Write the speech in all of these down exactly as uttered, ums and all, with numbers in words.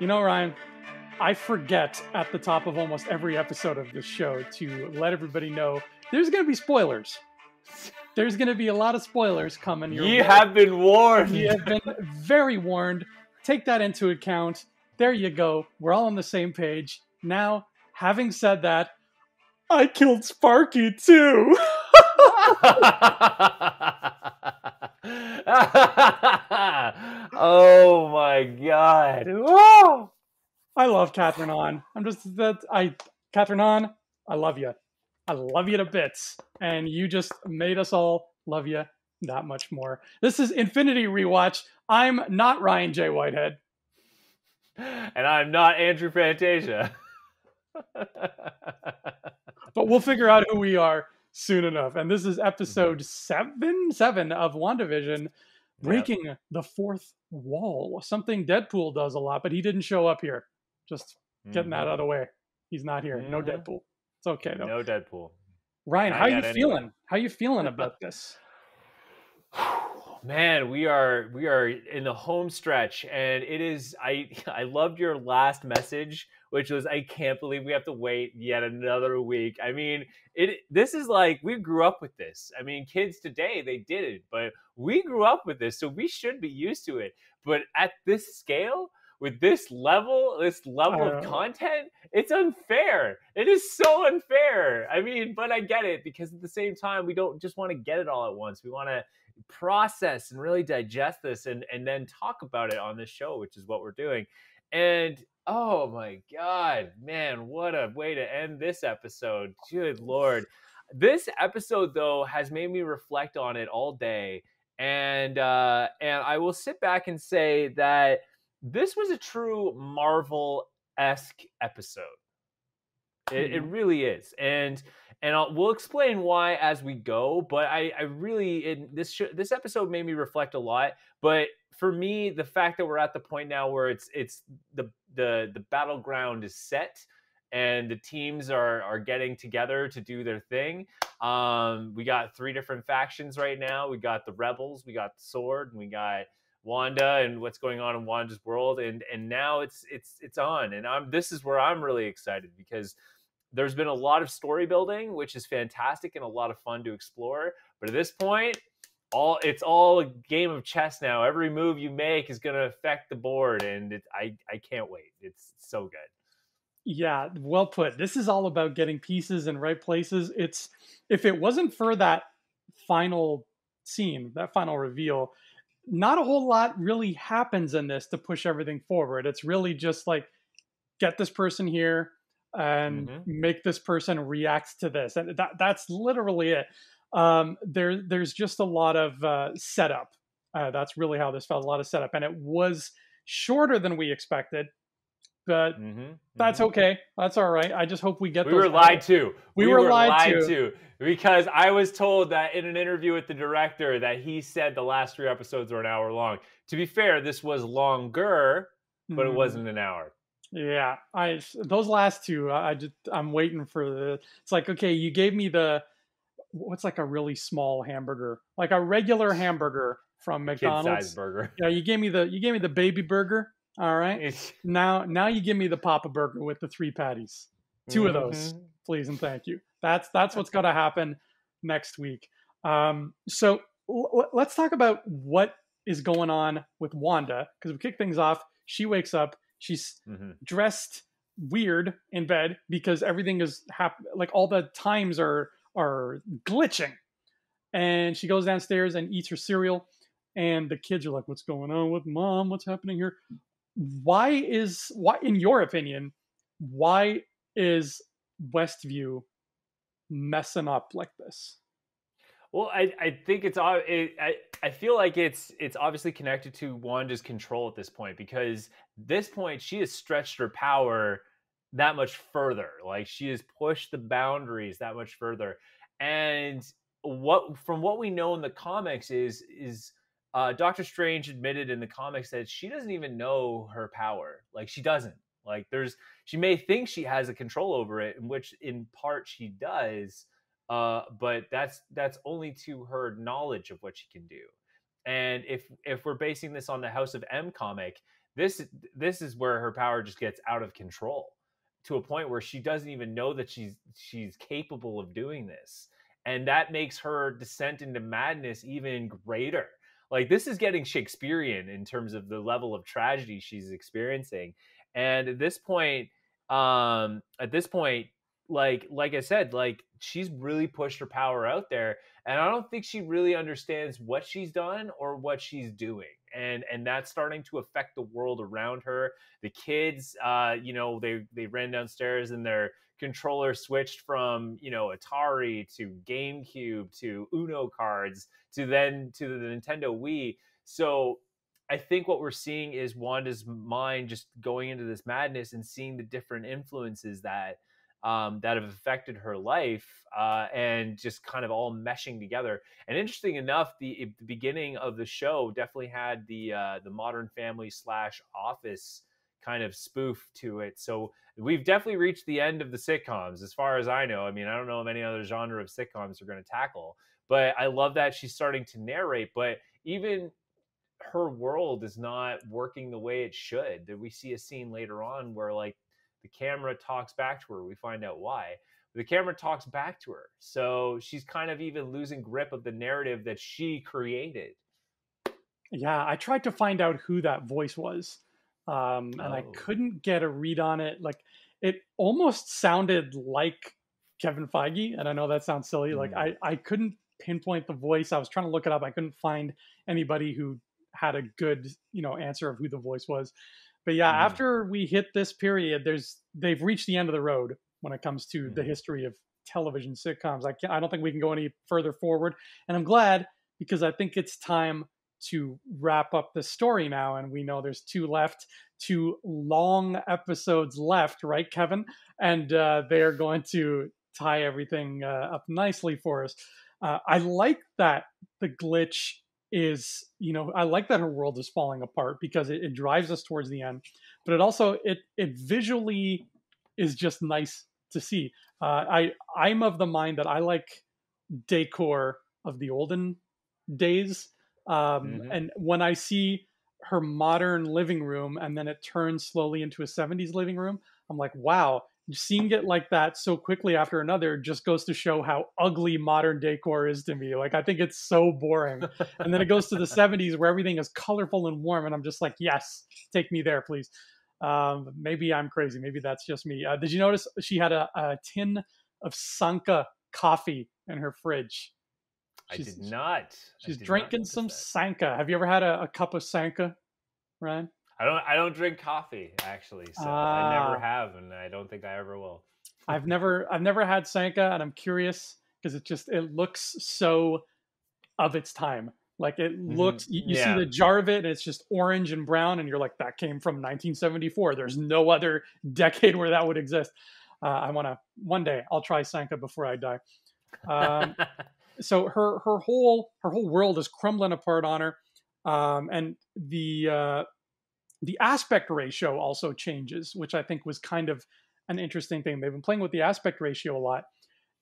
You know, Ryan, I forget at the top of almost every episode of this show to let everybody know there's going to be spoilers. There's going to be a lot of spoilers coming your way. You have been warned. You have been very warned. Take that into account. There you go. We're all on the same page. Now, having said that, I killed Sparky too. Oh my god. Whoa. I love Catherine Ahn. I'm just that I Catherine Ahn, I love you. I love you to bits. And you just made us all love you that much more. This is Infinity Rewatch. I'm not Ryan J. Whitehead. And I'm not Andrew Fantasia. But we'll figure out who we are soon enough. And this is episode seven, seven of WandaVision, breaking yep. the fourth wall. Something Deadpool does a lot, but he didn't show up here. Just getting mm-hmm. that out of the way. He's not here. Yeah. No Deadpool. It's okay though. No Deadpool. Ryan, not how are you anyway. feeling? How are you feeling about this? Man, we are we are in the home stretch, and it is. I I loved your last message, which was, I can't believe we have to wait yet another week. I mean, it. This is like, we grew up with this. I mean, kids today, they didn't, but we grew up with this, so we should be used to it. But at this scale, with this level, this level of content, it's unfair. It is so unfair. I mean, but I get it, because at the same time, we don't just want to get it all at once. We want to process and really digest this, and and then talk about it on this show, which is what we're doing. And oh my god, man, what a way to end this episode. Good lord. This episode though has made me reflect on it all day, and uh and I will sit back and say that this was a true Marvel-esque episode. It, it really is. And and I'll, we'll explain why as we go. But I, I really, it, this sh- this episode made me reflect a lot. But for me, the fact that we're at the point now where it's it's the the the battleground is set, and the teams are are getting together to do their thing. Um, we got three different factions right now. We got the Rebels, we got the S W O R D, and we got Wanda, and what's going on in Wanda's world. And and now it's it's it's on. And I'm this is where I'm really excited, because there's been a lot of story building, which is fantastic and a lot of fun to explore. But at this point, all it's all a game of chess now. Every move you make is going to affect the board, and it, I, I can't wait. It's so good. Yeah, well put. This is all about getting pieces in right places. It's if it wasn't for that final scene, that final reveal, not a whole lot really happens in this to push everything forward. It's really just like, get this person here, and mm-hmm. make this person react to this, and that that's literally it. Um, there there's just a lot of uh, setup. Uh, that's really how this felt. A lot of setup, and it was shorter than we expected, but mm-hmm. that's mm-hmm. okay. That's all right. I just hope we get. We those were lied out. to. We, we were, were lied, lied to. to because I was told that in an interview with the director that he said the last three episodes were an hour long. To be fair, this was longer, but mm-hmm. it wasn't an hour. Yeah, I those last two, I just I'm waiting for the. It's like, okay, you gave me the what's like a really small hamburger, like a regular hamburger from McDonald's. Kid-sized burger. Yeah, you gave me the you gave me the baby burger. All right, it's... now now you give me the Papa burger with the three patties, two mm-hmm. of those, please and thank you. That's that's what's going to happen next week. Um, so l- let's talk about what is going on with Wanda, because we kick things off. She wakes up. She's mm-hmm. dressed weird in bed because everything is hap- like all the times are are glitching. And she goes downstairs and eats her cereal. And the kids are like, what's going on with mom? What's happening here? Why is, why, in your opinion, why is Westview messing up like this? Well, I, I think it's it, I I feel like it's it's obviously connected to Wanda's control at this point, because this point she has stretched her power that much further. Like she has pushed the boundaries that much further. And what from what we know in the comics is is uh, Doctor Strange admitted in the comics that she doesn't even know her power. Like she doesn't. Like there's she may think she has a control over it, in which in part she does. Uh, but that's that's only to her knowledge of what she can do. And if if we're basing this on the House of M comic, This this is where her power just gets out of control to a point where she doesn't even know that she's she's capable of doing this. And that makes her descent into madness even greater. Like, this is getting Shakespearean in terms of the level of tragedy she's experiencing. And at this point, um, at this point, like, like I said, like, she's really pushed her power out there. And I don't think she really understands what she's done or what she's doing. And, and that's starting to affect the world around her. The kids, uh, you know, they, they ran downstairs and their controller switched from, you know, Atari to GameCube to Uno cards to then to the Nintendo Wii. So I think what we're seeing is Wanda's mind just going into this madness and seeing the different influences that um, that have affected her life uh, and just kind of all meshing together. And interesting enough, the, the beginning of the show definitely had the uh, the Modern Family slash Office kind of spoof to it. So we've definitely reached the end of the sitcoms, as far as I know. I mean, I don't know of any other genre of sitcoms we're going to tackle, but I love that she's starting to narrate, but even her world is not working the way it should. That we see a scene later on where, like, the camera talks back to her. We find out why the camera talks back to her. So she's kind of even losing grip of the narrative that she created. Yeah. I tried to find out who that voice was. Um, and oh. I couldn't get a read on it. Like, it almost sounded like Kevin Feige. And I know that sounds silly. Mm. Like, I, I couldn't pinpoint the voice. I was trying to look it up. I couldn't find anybody who had a good, you know, answer of who the voice was. But yeah, mm. after we hit this period, there's, they've reached the end of the road when it comes to mm. the history of television sitcoms. I can't, I don't think we can go any further forward. And I'm glad, because I think it's time to wrap up the story now. And we know there's two left, two long episodes left, right, Kevin? And uh, they're going to tie everything uh, up nicely for us. Uh, I like that the glitch is, you know, I like that her world is falling apart, because it, it drives us towards the end, but it also, it it visually is just nice to see. Uh, I, I'm of the mind that I like decor of the olden days. Um, mm-hmm. And when I see her modern living room and then it turns slowly into a seventies living room, I'm like, wow, seeing it like that so quickly after another just goes to show how ugly modern decor is to me. Like, I think it's so boring. And then it goes to the seventies where everything is colorful and warm. And I'm just like, yes, take me there, please. Um, maybe I'm crazy. Maybe that's just me. Uh, did you notice she had a, a tin of Sanka coffee in her fridge? She's, I did not. She's did drinking not some that. Sanka. Have you ever had a, a cup of Sanka, Ryan? I don't. I don't drink coffee, actually, so uh, I never have, and I don't think I ever will. I've never. I've never had Sanka, and I'm curious because it just it looks so of its time. Like, it looks. Mm-hmm. You, you yeah. see the jar of it, and it's just orange and brown, and you're like, that came from nineteen seventy-four. There's no other decade where that would exist. Uh, I want to. One day, I'll try Sanka before I die. Um, So her her whole her whole world is crumbling apart on her, um, and the uh, the aspect ratio also changes, which I think was kind of an interesting thing. They've been playing with the aspect ratio a lot,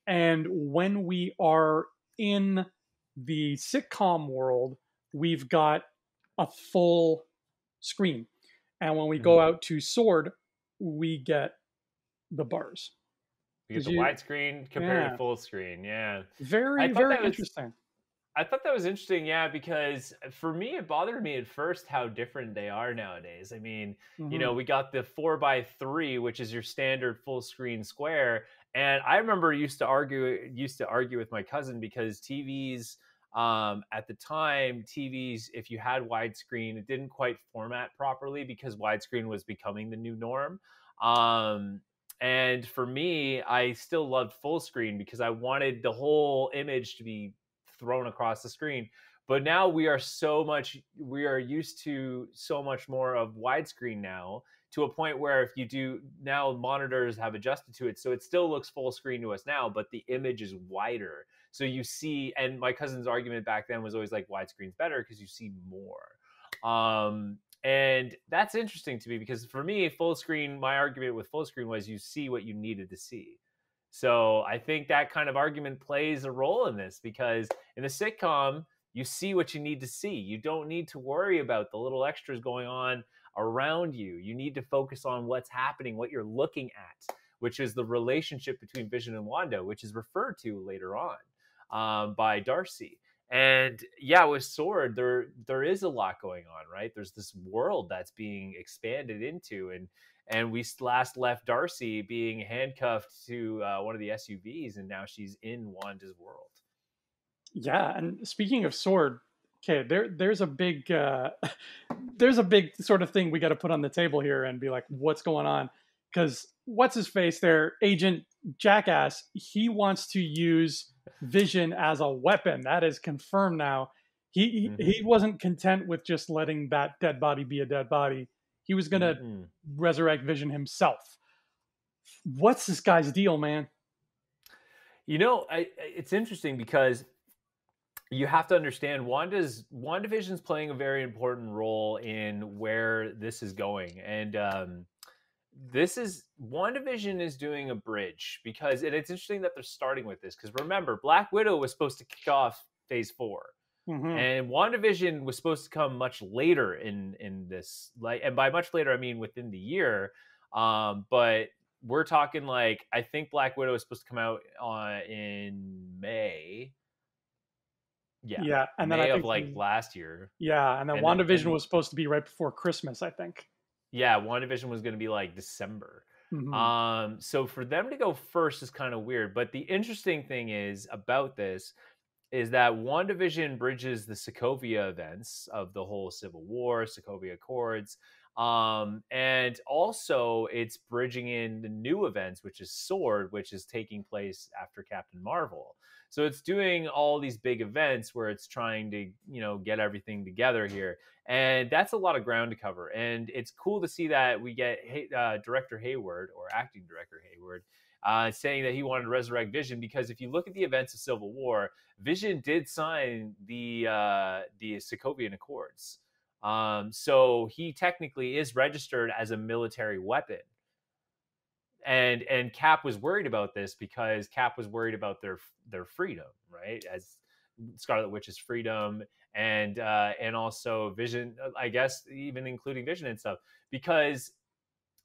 and when we are in the sitcom world, we've got a full screen, and when we go mm-hmm. out to S W O R D, we get the bars. You get the you, widescreen compared yeah. to full screen. Yeah. Very, very was, interesting. I thought that was interesting. Yeah, because for me, it bothered me at first how different they are nowadays. I mean, mm-hmm. you know, we got the four by three, which is your standard full screen square. And I remember used to argue, used to argue with my cousin because T Vs um, at the time, T Vs, if you had widescreen, it didn't quite format properly because widescreen was becoming the new norm. Um, And for me, I still loved full screen because I wanted the whole image to be thrown across the screen. But now we are so much, we are used to so much more of widescreen now, to a point where if you do, now monitors have adjusted to it. So it still looks full screen to us now, but the image is wider. So you see, and my cousin's argument back then was always like, widescreen's better because you see more. Um, And that's interesting to me because for me, full screen, my argument with full screen was you see what you needed to see. So I think that kind of argument plays a role in this because in a sitcom, you see what you need to see. You don't need to worry about the little extras going on around you. You need to focus on what's happening, what you're looking at, which is the relationship between Vision and Wanda, which is referred to later on um, by Darcy. And yeah, with S W O R D, there there is a lot going on, right? There's this world that's being expanded into, and and we last left Darcy being handcuffed to uh, one of the S U Vs, and now she's in Wanda's world. Yeah, and speaking of S W O R D, okay, there there's a big uh, there's a big sort of thing we got to put on the table here and be like, what's going on? Because what's his face there, Agent Jackass, he wants to use Vision as a weapon. That is confirmed now. He mm-hmm. he wasn't content with just letting that dead body be a dead body. He was gonna mm-hmm. resurrect Vision himself. What's this guy's deal, man? You know, I, it's interesting because you have to understand Wanda's WandaVision's playing a very important role in where this is going, and um, this is WandaVision is doing a bridge because, and it's interesting that they're starting with this because remember, Black Widow was supposed to kick off Phase Four, mm-hmm. and WandaVision was supposed to come much later in in this. Like, and by much later, I mean within the year. Um, but we're talking like I think Black Widow is supposed to come out uh, in May. Yeah, yeah, and May then I think of like last year. Yeah, and then and WandaVision then, was supposed to be right before Christmas, I think. Yeah, WandaVision was going to be like December. Mm-hmm. Um, so for them to go first is kind of weird. But the interesting thing is about this is that WandaVision bridges the Sokovia events of the whole Civil War, Sokovia Accords. Um, and also it's bridging in the new events, which is S W O R D, which is taking place after Captain Marvel. So it's doing all these big events where it's trying to, you know, get everything together here. And that's a lot of ground to cover. And it's cool to see that we get uh, Director Hayward or acting Director Hayward uh, saying that he wanted to resurrect Vision, because if you look at the events of Civil War, Vision did sign the, uh, the Sokovian Accords. Um, so he technically is registered as a military weapon. And and Cap was worried about this because Cap was worried about their their freedom, right? As Scarlet Witch's freedom, and uh, and also Vision, I guess, even including Vision and stuff. Because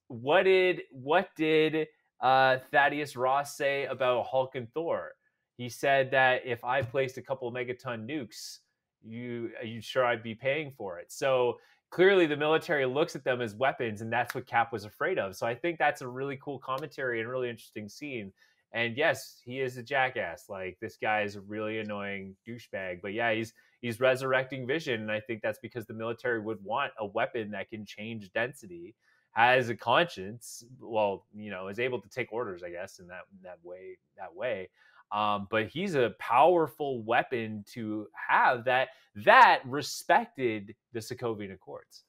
what did what did uh, Thaddeus Ross say about Hulk and Thor? He said that if I placed a couple of megaton nukes, you you sure I'd be paying for it. So. Clearly the military looks at them as weapons, and that's what Cap was afraid of. So I think that's a really cool commentary and really interesting scene. And yes, he is a jackass. Like, this guy is a really annoying douchebag. But yeah, he's he's resurrecting Vision, and I think that's because the military would want a weapon that can change density, has a conscience, well, you know, is able to take orders, I guess, in that that way that way. Um, but he's a powerful weapon to have that that respected the Sokovian Accords.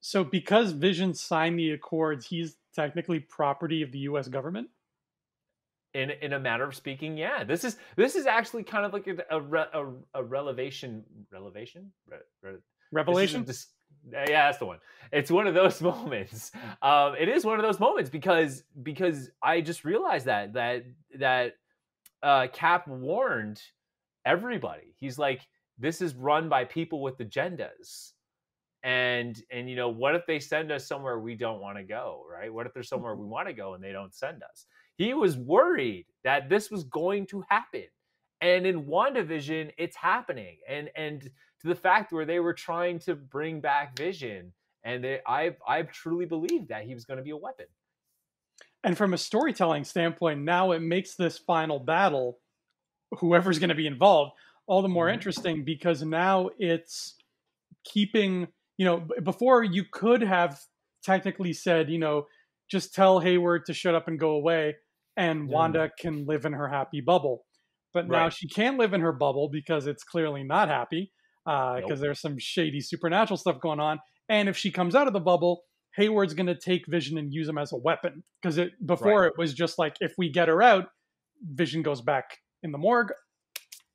So because Vision signed the Accords, he's technically property of the U S government? In in a matter of speaking, yeah. This is this is actually kind of like a a, a, a revelation, revelation, re, re, revelation. Dis- yeah, that's the one. It's one of those moments. Um, it is one of those moments because because I just realized that that that. Uh, Cap warned everybody. He's like, this is run by people with agendas. And, and you know, what if they send us somewhere we don't want to go, right? What if there's somewhere we want to go and they don't send us? He was worried that this was going to happen. And in WandaVision, it's happening. And and to the fact where they were trying to bring back Vision, and they, I, I truly believed that he was going to be a weapon. And from a storytelling standpoint, now it makes this final battle, whoever's going to be involved, all the more interesting, because now it's keeping, you know, before you could have technically said, you know, just tell Hayward to shut up and go away and Wanda can live in her happy bubble. But now right. She can't live in her bubble because it's clearly not happy because uh, nope. there's some shady supernatural stuff going on. And if she comes out of the bubble, Hayward's going to take Vision and use him as a weapon, because it before right. it was just like, if we get her out, Vision goes back in the morgue,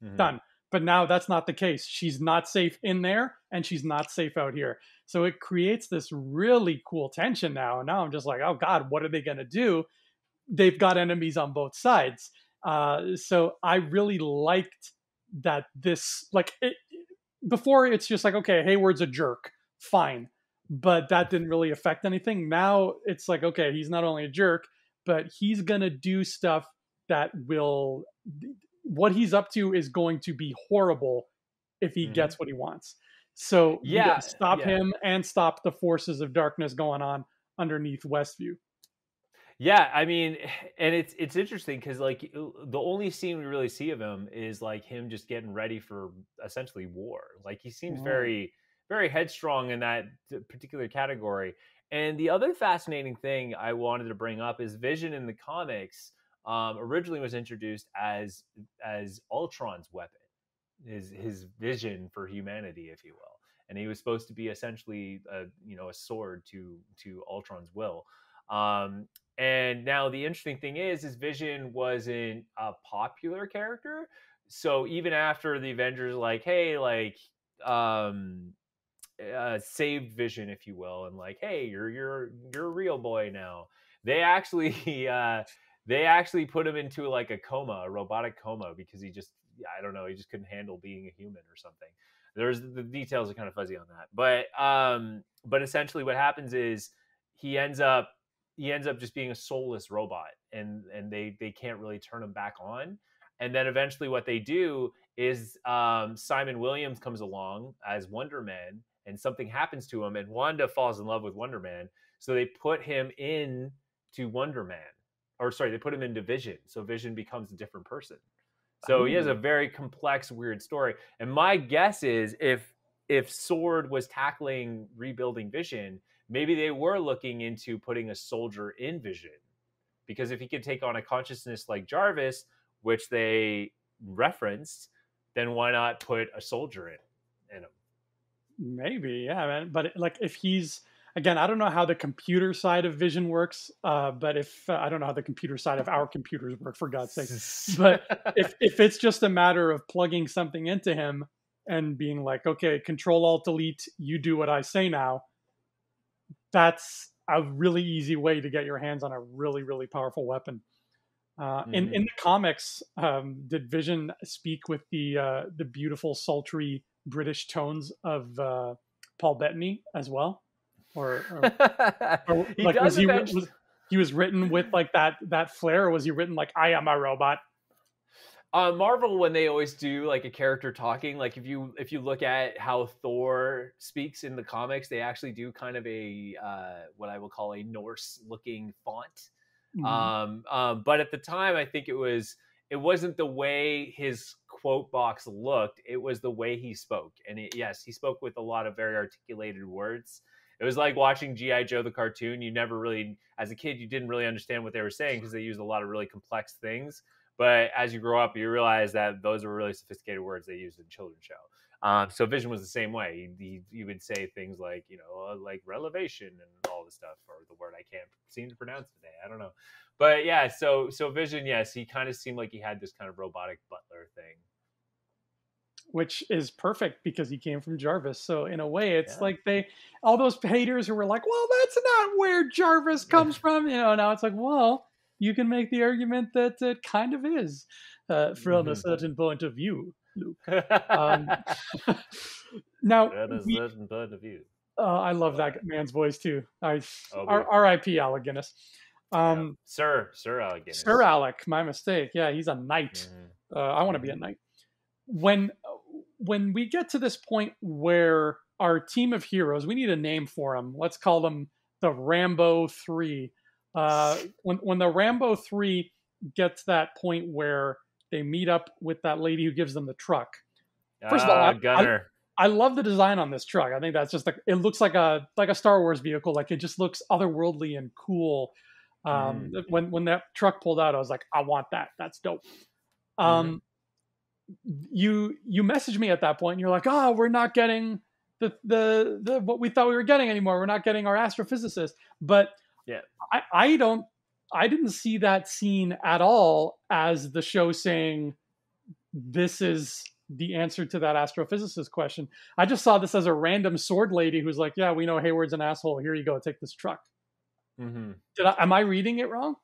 mm-hmm. done. But now that's not the case. She's not safe in there, and she's not safe out here. So it creates this really cool tension now. And now I'm just like, oh God, what are they going to do? They've got enemies on both sides. Uh, so I really liked that this, like it, before it's just like, okay, Hayward's a jerk, fine. but that didn't really affect anything. Now it's like, okay, he's not only a jerk, but he's going to do stuff that will, what he's up to is going to be horrible if he mm-hmm. gets what he wants. So yeah, stop yeah. him and stop the forces of darkness going on underneath Westview. Yeah, I mean, and it's it's interesting because like the only scene we really see of him is like him just getting ready for essentially war. Like he seems mm-hmm. very, very headstrong in that particular category. And the other fascinating thing I wanted to bring up is Vision in the comics um, originally was introduced as as Ultron's weapon, his his vision for humanity, if you will. And he was supposed to be essentially a you know a sword to to Ultron's will. Um, and now the interesting thing is, is Vision wasn't a popular character. So even after the Avengers, like, hey, like, um, uh, saved Vision, if you will, and like, hey, you're you're you're a real boy now. They actually uh, they actually put him into like a coma, a robotic coma, because he just I don't know, he just couldn't handle being a human or something. There's the details are kind of fuzzy on that, but um, but essentially what happens is he ends up. He ends up just being a soulless robot, and and they they can't really turn him back on. And then eventually what they do is um, Simon Williams comes along as Wonder Man, and something happens to him, and Wanda falls in love with Wonder Man. So they put him in to Wonder Man, or sorry, they put him into Vision. So Vision becomes a different person. So Ooh. He has a very complex, weird story. And my guess is if if S W O R D was tackling rebuilding Vision, maybe they were looking into putting a soldier in Vision, because if he could take on a consciousness like Jarvis, which they referenced, then why not put a soldier in, in him? Maybe, yeah, man. But like, if he's again, I don't know how the computer side of Vision works, uh, but if uh, I don't know how the computer side of our computers work, for God's sake. But if if it's just a matter of plugging something into him and being like, okay, Control Alt Delete, you do what I say now. That's a really easy way to get your hands on a really, really powerful weapon. Uh, mm-hmm. in, in the comics, um, did Vision speak with the uh, the beautiful, sultry British tones of uh, Paul Bettany as well? Or, or, or he like, does was he, was, he was written with like that that flair, or was he written like, I am a robot? Uh, Marvel, when they always do like a character talking, like if you if you look at how Thor speaks in the comics, they actually do kind of a uh, what I will call a Norse-looking font. Mm-hmm. um, um, but at the time, I think it was it wasn't the way his quote box looked; it was the way he spoke. And it, yes, he spoke with a lot of very articulated words. It was like watching G I Joe the cartoon. You never really, as a kid, you didn't really understand what they were saying because they used a lot of really complex things. But as you grow up, you realize that those are really sophisticated words they used in children's show. Um, so Vision was the same way. He, he, he would say things like, you know, like relevation and all this stuff, or the word I can't seem to pronounce today. I don't know. But yeah, so so Vision, yes, he kind of seemed like he had this kind of robotic butler thing. Which is perfect because he came from Jarvis. So in a way, it's yeah. like they, all those haters who were like, well, that's not where Jarvis comes from. You know, now it's like, well, you can make the argument that it kind of is uh, from mm-hmm. a certain point of view, Luke. Um, now, that is we, a certain point of view. Uh, I love that man's voice too. I, oh, R I P Alec Guinness. Um, yeah. Sir, Sir Alec Guinness. Sir Alec, my mistake. Yeah, he's a knight. Mm-hmm. uh, I want to mm-hmm. be a knight. When, when we get to this point where our team of heroes, we need a name for them. Let's call them the Rambeau Three. Uh, when, when the Rambeau three gets that point where they meet up with that lady who gives them the truck. First ah, of all, I, Gunner. I, I love the design on this truck. I think that's just like, it looks like a, like a Star Wars vehicle. Like it just looks otherworldly and cool. Um, mm. when, when that truck pulled out, I was like, I want that. That's dope. Um, mm-hmm. you, you messaged me at that point and you're like, oh, we're not getting the, the, the, what we thought we were getting anymore. We're not getting our astrophysicist, but yeah, I, I don't, I didn't see that scene at all as the show saying, this is the answer to that astrophysicist question. I just saw this as a random sword lady who's like, yeah, we know Hayward's an asshole. Here you go. Take this truck. Mm-hmm. Did I, am I reading it wrong?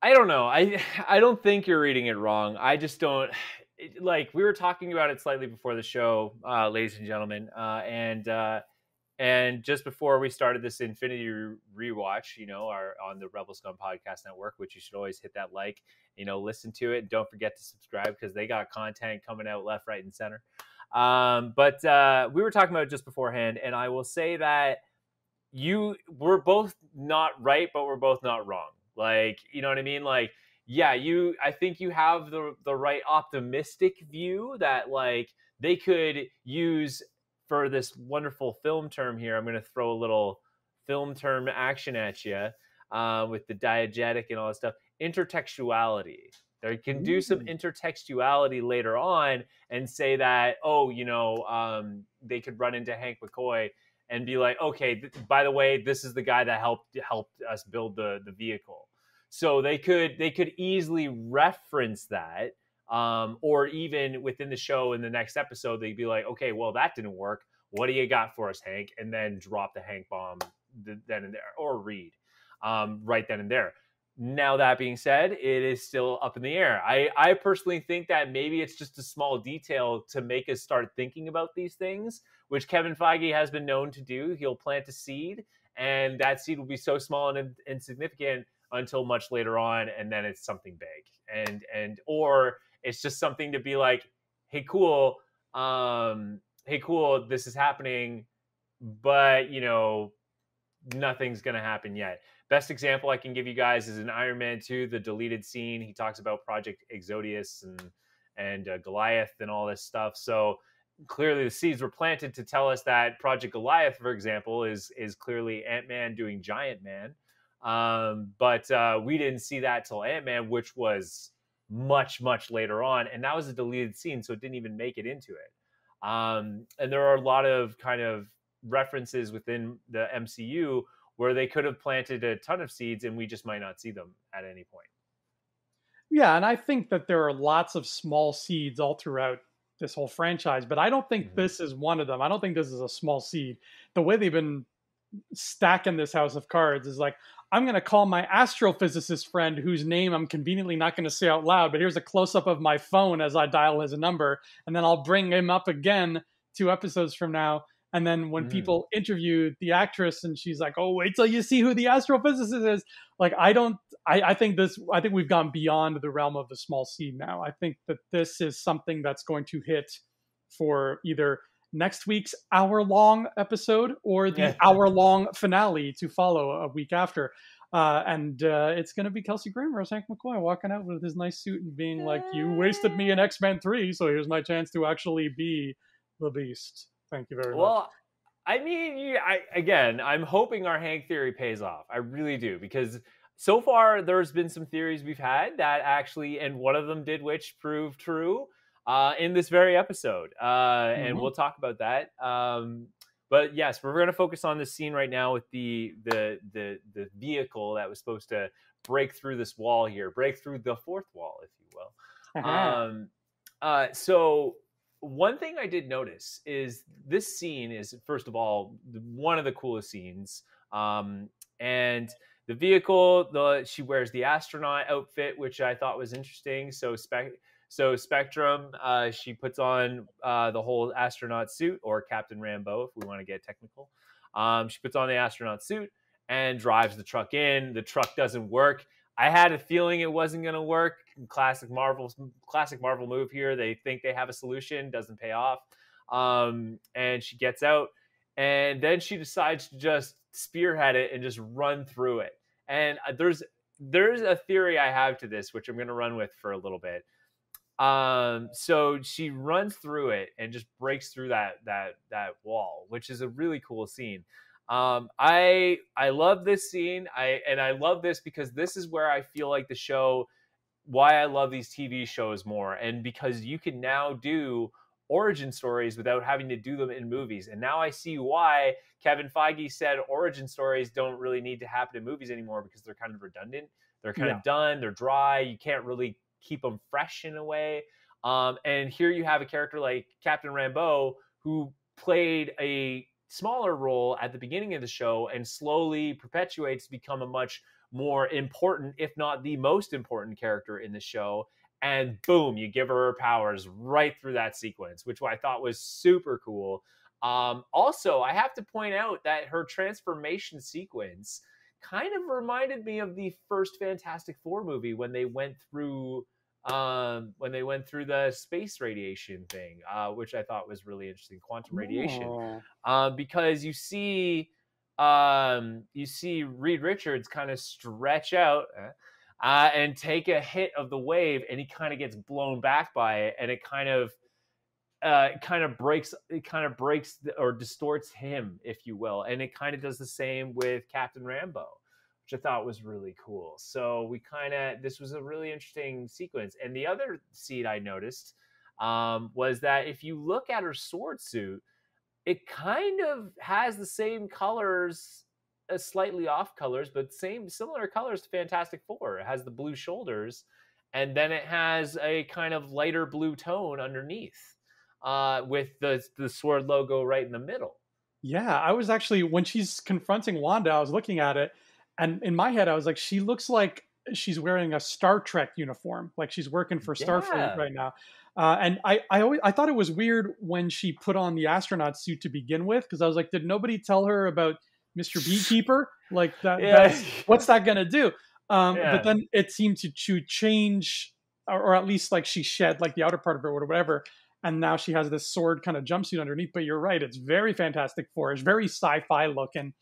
I don't know. I, I don't think you're reading it wrong. I just don't it, like, we were talking about it slightly before the show, uh, ladies and gentlemen. Uh, and, uh, And just before we started this Infinity Rewatch, you know, our on the Rebel Scum Podcast Network, which you should always hit that like, you know, listen to it. Don't forget to subscribe because they got content coming out left, right, and center. Um, but uh, we were talking about it just beforehand, and I will say that you we're both not right, but we're both not wrong. Like, you know what I mean? Like, yeah, you. I think you have the the right optimistic view that like they could use. For this wonderful film term here, I'm going to throw a little film term action at you uh, with the diegetic and all that stuff. Intertextuality. They can do some intertextuality later on and say that, oh, you know, um, they could run into Hank McCoy and be like, okay, th- by the way, this is the guy that helped helped us build the the vehicle. So they could they could easily reference that. Um, or even within the show in the next episode, they'd be like, okay, well, that didn't work. What do you got for us, Hank? And then drop the Hank bomb th- then and there, or Reed um, right then and there. Now, that being said, it is still up in the air. I, I personally think that maybe it's just a small detail to make us start thinking about these things, which Kevin Feige has been known to do. He'll plant a seed, and that seed will be so small and in- insignificant until much later on, and then it's something big. And and or it's just something to be like, hey, cool, um, hey, cool, this is happening, but, you know, nothing's going to happen yet. Best example I can give you guys is in Iron Man two, the deleted scene. He talks about Project Exodius and, and uh, Goliath and all this stuff. So clearly the seeds were planted to tell us that Project Goliath, for example, is, is clearly Ant-Man doing Giant Man. Um, but uh, we didn't see that till Ant-Man, which was much, much later on. And that was a deleted scene, so it didn't even make it into it. Um, and there are a lot of kind of references within the M C U where they could have planted a ton of seeds and we just might not see them at any point. Yeah, and I think that there are lots of small seeds all throughout this whole franchise, but I don't think mm-hmm. this is one of them. I don't think this is a small seed. The way they've been stacking this house of cards is like, I'm going to call my astrophysicist friend whose name I'm conveniently not going to say out loud, but here's a close-up of my phone as I dial his number, and then I'll bring him up again two episodes from now. And then when mm. people interview the actress and she's like, oh, wait till you see who the astrophysicist is. Like, I don't, I, I think this, I think we've gone beyond the realm of the small seed now. I think that this is something that's going to hit for either next week's hour-long episode or the yeah. hour-long finale to follow a week after. Uh, and uh, it's going to be Kelsey Grammer as Hank McCoy walking out with his nice suit and being like, you wasted me in X-Men three, so here's my chance to actually be the Beast. Thank you very well, much. Well, I mean, I, again, I'm hoping our Hank theory pays off. I really do, because so far there's been some theories we've had that actually, and one of them did which prove true. Uh, in this very episode, uh, mm-hmm. and we'll talk about that. Um, but yes, we're going to focus on this scene right now with the, the the the vehicle that was supposed to break through this wall here, break through the fourth wall, if you will. Uh-huh. Um, uh, so one thing I did notice is this scene is, first of all, one of the coolest scenes. Um, and the vehicle, the she wears the astronaut outfit, which I thought was interesting. So spec. So Spectrum, uh, she puts on uh, the whole astronaut suit, or Captain Rambeau, if we want to get technical. Um, she puts on the astronaut suit and drives the truck in. The truck doesn't work. I had a feeling it wasn't going to work. Classic Marvel, classic Marvel move here. They think they have a solution, doesn't pay off. Um, and she gets out, and then she decides to just spearhead it and just run through it. And there's there's a theory I have to this, which I'm going to run with for a little bit. Um, so she runs through it and just breaks through that, that, that wall, which is a really cool scene. Um, I, I love this scene. I, and I love this because this is where I feel like the show, why I love these T V shows more. And because you can now do origin stories without having to do them in movies. And now I see why Kevin Feige said origin stories don't really need to happen in movies anymore, because they're kind of redundant. They're kind yeah. of done. They're dry. You can't really keep them fresh in a way. Um, and here you have a character like Captain Rambeau, who played a smaller role at the beginning of the show and slowly perpetuates to become a much more important, if not the most important character in the show. And boom, you give her her powers right through that sequence, which I thought was super cool. Um, also, I have to point out that her transformation sequence kind of reminded me of the first Fantastic Four movie when they went through um, when they went through the space radiation thing, uh, which I thought was really interesting, quantum radiation, uh, because you see um, you see Reed Richards kind of stretch out uh, and take a hit of the wave, and he kind of gets blown back by it, and it kind of uh, kind of breaks, it kind of breaks the, or distorts him, if you will, and it kind of does the same with Captain Rambeau, which I thought was really cool. So we kind of, this was a really interesting sequence. And the other seed I noticed um, was that if you look at her sword suit, it kind of has the same colors, uh, slightly off colors, but same similar colors to Fantastic Four. It has the blue shoulders, and then it has a kind of lighter blue tone underneath uh, with the, the sword logo right in the middle. Yeah, I was actually, when she's confronting Wanda, I was looking at it, and in my head, I was like, she looks like she's wearing a Star Trek uniform. Like she's working for Starfleet yeah. right now. Uh, and I I, always, I thought it was weird when she put on the astronaut suit to begin with, because I was like, did nobody tell her about Mister Beekeeper? Like, that, yeah. that's, what's that going to do? Um, yeah. But then it seemed to, to change, or, or at least like she shed like the outer part of her or whatever. And now she has this sword kind of jumpsuit underneath. But you're right. It's very Fantastic Four. It's very sci-fi looking.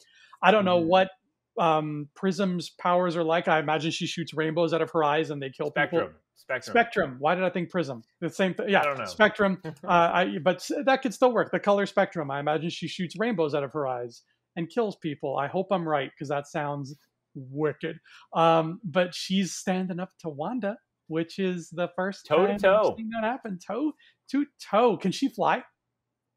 I don't mm. know what um Prism's powers are like. I imagine she shoots rainbows out of her eyes and they kill Spectrum. people. Spectrum. Spectrum. Why did I think Prism? The same thing. Yeah, I don't know. Spectrum. uh, I, but that could still work. The color Spectrum. I imagine she shoots rainbows out of her eyes and kills people. I hope I'm right, because that sounds wicked. Um, but she's standing up to Wanda, which is the first toe time to toe. Thing that happened. Toe to toe. Can she fly?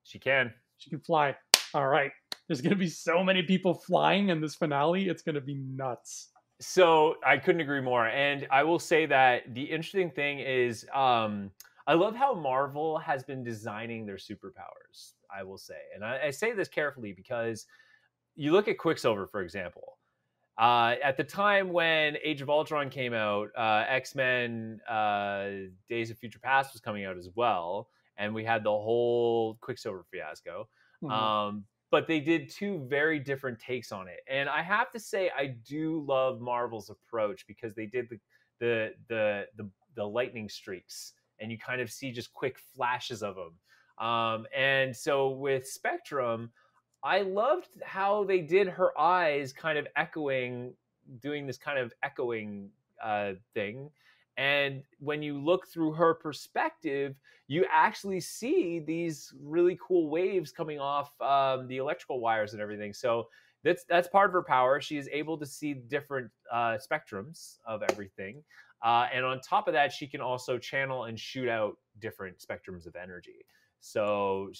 She can. She can fly. All right. There's going to be so many people flying in this finale. It's going to be nuts. So I couldn't agree more. And I will say that the interesting thing is um, I love how Marvel has been designing their superpowers, I will say. And I, I say this carefully because you look at Quicksilver, for example. Uh, at the time when Age of Ultron came out, uh, X-Men uh, Days of Future Past was coming out as well. And we had the whole Quicksilver fiasco. Mm-hmm. Um But they did two very different takes on it. And I have to say, I do love Marvel's approach, because they did the the the the, the lightning streaks, and you kind of see just quick flashes of them. Um, and so with Spectrum, I loved how they did her eyes kind of echoing, doing this kind of echoing uh, thing. And when you look through her perspective, you actually see these really cool waves coming off um, the electrical wires and everything. So that's that's part of her power. She is able to see different uh, spectrums of everything. Uh, and on top of that, she can also channel and shoot out different spectrums of energy. So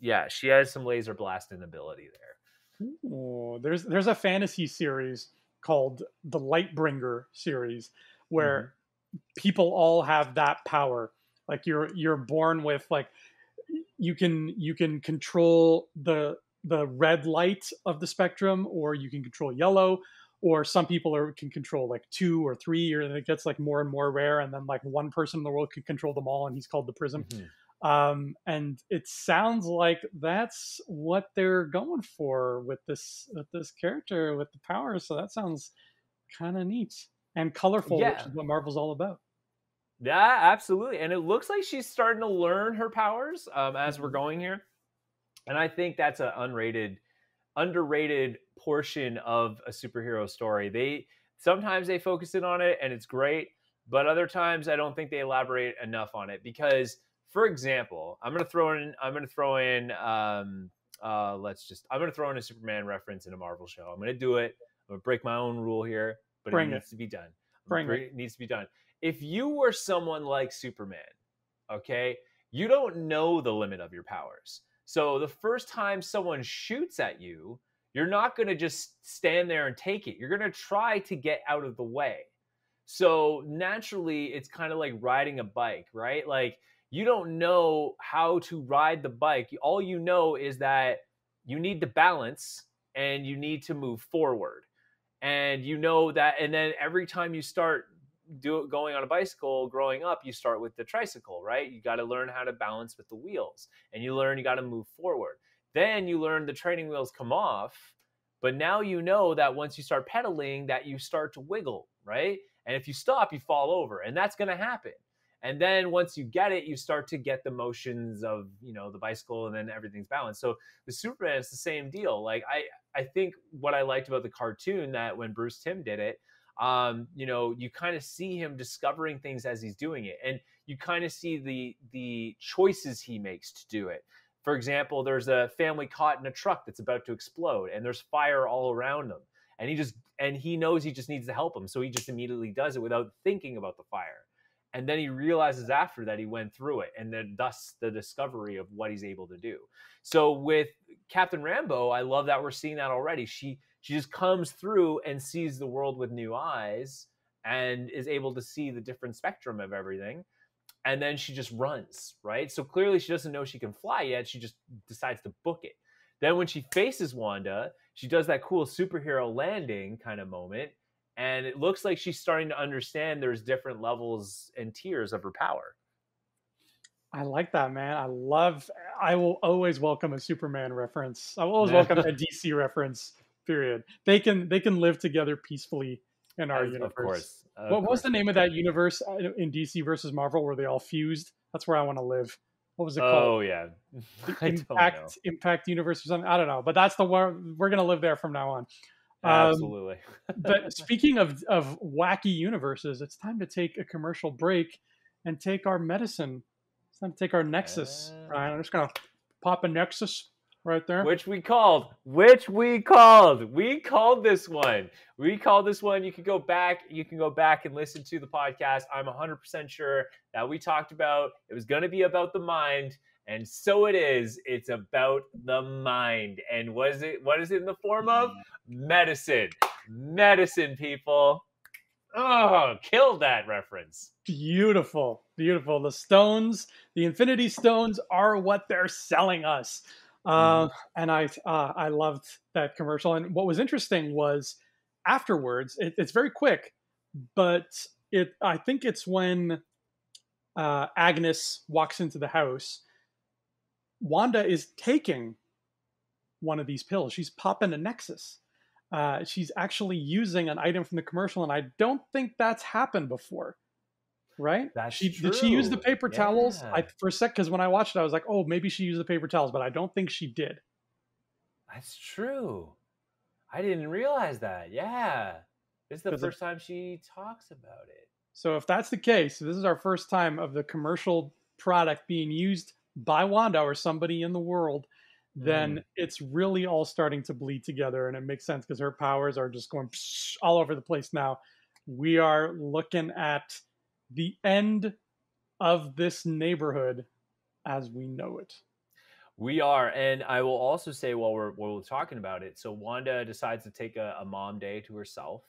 yeah, she has some laser blasting ability there. Ooh, there's, there's a fantasy series called the Lightbringer series where... Mm-hmm. people all have that power. Like you're you're born with, like, you can you can control the the red light of the spectrum, or you can control yellow, or some people are can control like two or three, or it gets like more and more rare, and then like one person in the world can control them all, and he's called the Prism. Mm-hmm. Um and it sounds like that's what they're going for with this with this character, with the power. So that sounds kind of neat. And colorful, yeah. which is what Marvel's all about. Yeah, absolutely. And it looks like she's starting to learn her powers um, as we're going here. And I think that's an unrated, underrated portion of a superhero story. They sometimes they focus in on it and it's great, but other times I don't think they elaborate enough on it. Because, for example, I'm gonna throw in. I'm gonna throw in. Um, uh, let's just. I'm gonna throw in a Superman reference in a Marvel show. I'm gonna do it. I'm gonna break my own rule here. But Bring it needs it. to be done. Bring it. it needs to be done. If you were someone like Superman, okay, you don't know the limit of your powers. So the first time someone shoots at you, you're not going to just stand there and take it. You're going to try to get out of the way. So naturally, it's kind of like riding a bike, right? Like, you don't know how to ride the bike. All you know is that you need to balance and you need to move forward. And you know that, and then every time you start do, going on a bicycle, growing up, you start with the tricycle, right? You got to learn how to balance with the wheels, and you learn you got to move forward. Then you learn the training wheels come off, but now you know that once you start pedaling that you start to wiggle, right? And if you stop, you fall over, and that's going to happen. And then once you get it, you start to get the motions of, you know, the bicycle, and then everything's balanced. So with Superman, it's the same deal. Like, I, I think what I liked about the cartoon, that when Bruce Timm did it, um, you know, you kind of see him discovering things as he's doing it. And you kind of see the, the choices he makes to do it. For example, there's a family caught in a truck that's about to explode, and there's fire all around them. And he just, and he knows he just needs to help them. So he just immediately does it without thinking about the fire. And then he realizes after that he went through it, and then thus the discovery of what he's able to do. So with Captain Rambeau, I love that we're seeing that already. She she just comes through and sees the world with new eyes and is able to see the different spectrum of everything. And then she just runs, right? So clearly she doesn't know she can fly yet. She just decides to book it. Then when she faces Wanda, she does that cool superhero landing kind of moment. And it looks like she's starting to understand there's different levels and tiers of her power. I like that, man. I love, I will always welcome a Superman reference. I will always welcome a D C reference, period. They can, they can live together peacefully in our As, universe. Of course. Of what course. was the name of that universe in D C versus Marvel where they all fused? That's where I want to live. What was it called? Oh, yeah. Impact, Impact Universe or something. I don't know. But that's the one. We're going to live there from now on. Um, Absolutely. But speaking of, of wacky universes, it's time to take a commercial break and take our medicine. It's time to take our Nexus. Uh, Ryan, I'm just going to pop a Nexus right there. Which we called. Which we called. We called this one. We called this one. You can go back. You can go back and listen to the podcast. I'm one hundred percent sure that we talked about it was going to be about the mind. And so it is. It's about the mind. And what is it? What is it in the form of? Medicine. Medicine, people. Oh, killed that reference. Beautiful. Beautiful. The stones, the Infinity Stones are what they're selling us. Uh, mm. And I uh, I loved that commercial. And what was interesting was afterwards, it, it's very quick, but it I think it's when uh, Agnes walks into the house, Wanda is taking one of these pills. She's popping a Nexus. Uh, she's actually using an item from the commercial, and I don't think that's happened before, right? That's she, true. Did she use the paper yeah. towels? I, for a sec, because when I watched it, I was like, oh, maybe she used the paper towels, but I don't think she did. That's true. I didn't realize that. Yeah. This is the first it, time she talks about it. So if that's the case, this is our first time of the commercial product being used by Wanda or somebody in the world, then mm. it's really all starting to bleed together. And it makes sense because her powers are just going all over the place now. We are looking at the end of this neighborhood as we know it. We are. And I will also say while we're, while we're talking about it, so Wanda decides to take a, a mom day to herself.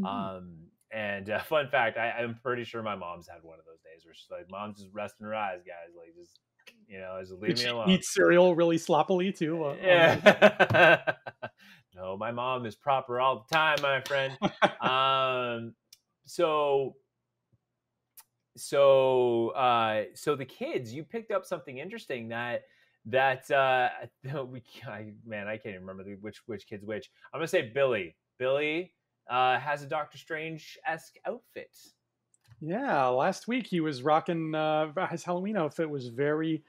Mm. Um, and uh, fun fact, I, I'm pretty sure my mom's had one of those days where she's like, mom's just resting her eyes, guys. Like, just... You know, just leave Did me alone. Eat cereal really sloppily too. Uh, yeah. No, my mom is proper all the time, my friend. um, so, so, uh, so the kids, you picked up something interesting that that uh, we, I, man, I can't even remember the, which which kids which. I'm gonna say Billy. Billy uh, has a Doctor Strange-esque outfit. Yeah, last week he was rocking uh, his Halloween outfit was very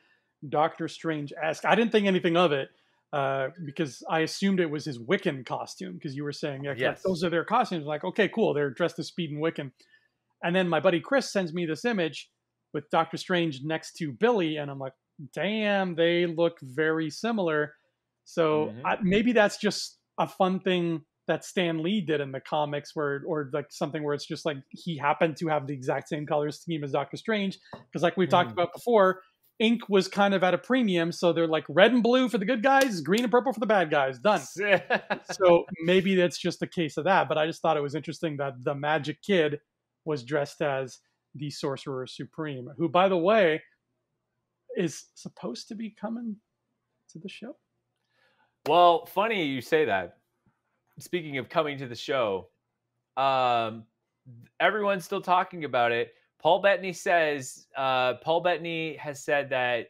Doctor Strange-esque. I didn't think anything of it uh, because I assumed it was his Wiccan costume because you were saying, yeah, yes. those are their costumes. I'm like, okay, cool. They're dressed as Speed and Wiccan. And then my buddy Chris sends me this image with Doctor Strange next to Billy. And I'm like, damn, they look very similar. So mm-hmm. I, maybe that's just a fun thing that Stan Lee did in the comics where, or like something where it's just like, he happened to have the exact same color scheme as Doctor Strange. Cause like we've talked mm. about before, ink was kind of at a premium. So they're like red and blue for the good guys, green and purple for the bad guys, done. So maybe that's just a case of that. But I just thought it was interesting that the Magic Kid was dressed as the Sorcerer Supreme, who by the way, is supposed to be coming to the show. Well, funny you say that. Speaking of coming to the show, um, everyone's still talking about it. Paul Bettany says, uh, Paul Bettany has said that